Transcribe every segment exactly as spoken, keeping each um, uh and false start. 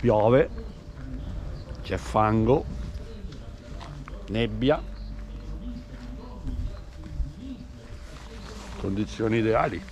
Piove, c'è fango, nebbia, condizioni ideali.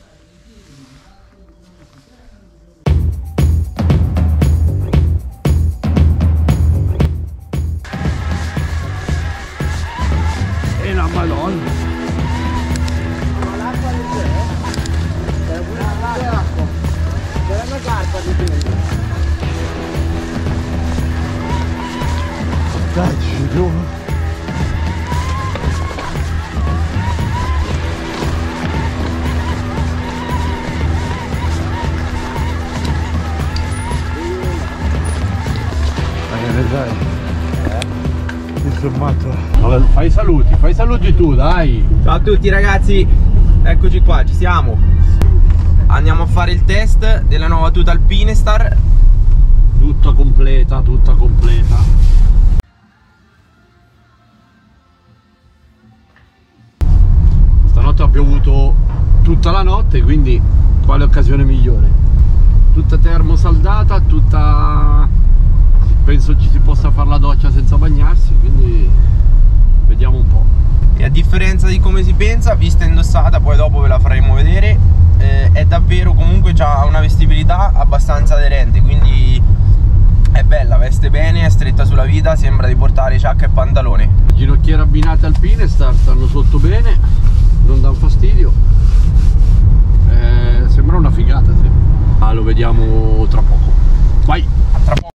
Fai saluti, fai saluti tu, dai! Ciao a tutti ragazzi, eccoci qua, ci siamo. Andiamo a fare il test della nuova tuta Alpinestar. Tutta completa, tutta completa. Stanotte ha piovuto tutta la notte, quindi quale occasione migliore? Tutta termosaldata, tutta... penso ci si possa fare la doccia senza bagnarsi, quindi vediamo un po'. E a differenza di come si pensa, vista indossata, poi dopo ve la faremo vedere, eh, è davvero, comunque ha una vestibilità abbastanza aderente, quindi è bella, veste bene, è stretta sulla vita, sembra di portare giacca e pantalone. Ginocchiere abbinate Alpinestar, stanno sotto bene, non danno fastidio, eh, sembra una figata, sì. Ah, lo vediamo tra poco. Vai! A tra poco!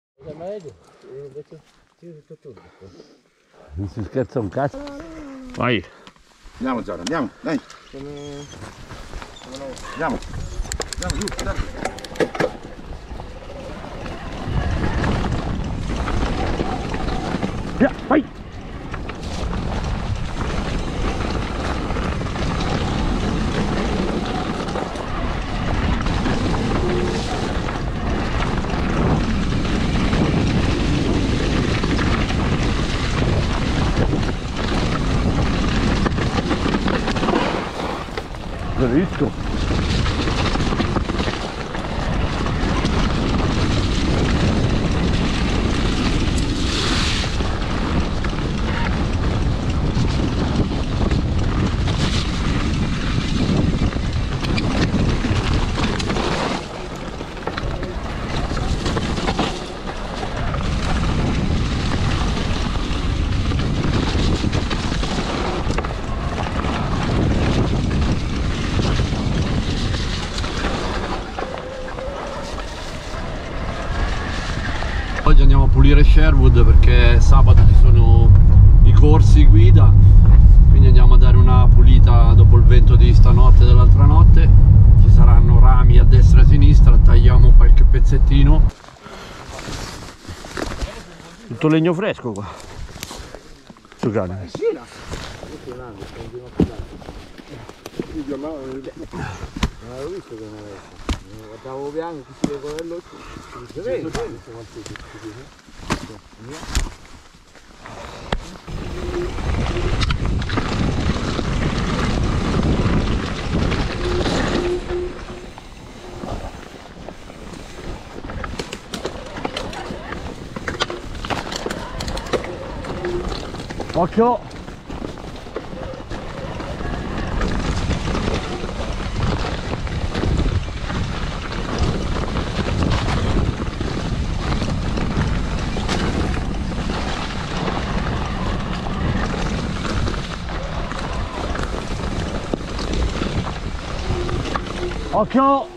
Non si scherza un cazzo. Vai. Andiamo Giorgio, andiamo, dai. Andiamo. Andiamo giù, dai. Via, vai. Rischio. Oggi andiamo a pulire Sherwood perché sabato ci sono i corsi guida, quindi andiamo a dare una pulita dopo il vento di stanotte e dell'altra notte. Ci saranno rami a destra e a sinistra, tagliamo qualche pezzettino. Tutto legno fresco qua. Su cane. Guardavo piano, tutti le colello. Occhio! Occhio!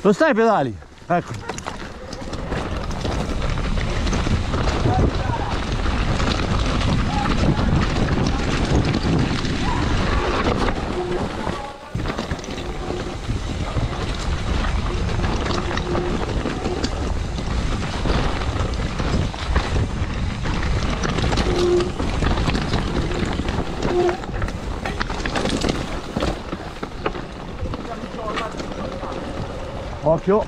Non stai ai pedali? Ecco. Occhio.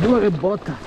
Due che botta.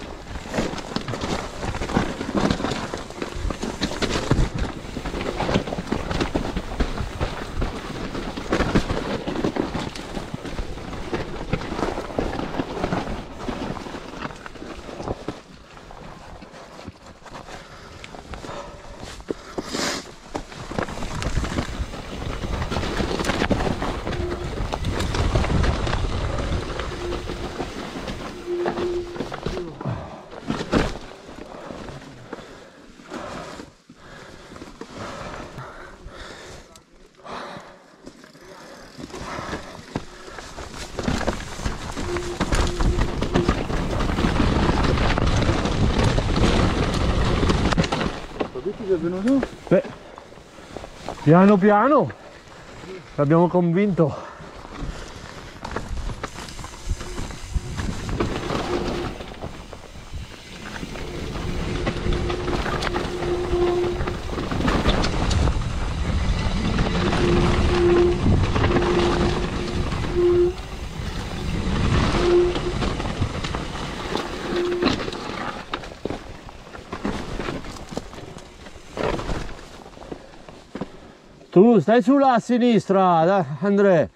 Beh, piano piano l'abbiamo convinto. Tu stai sulla sinistra, Andrea.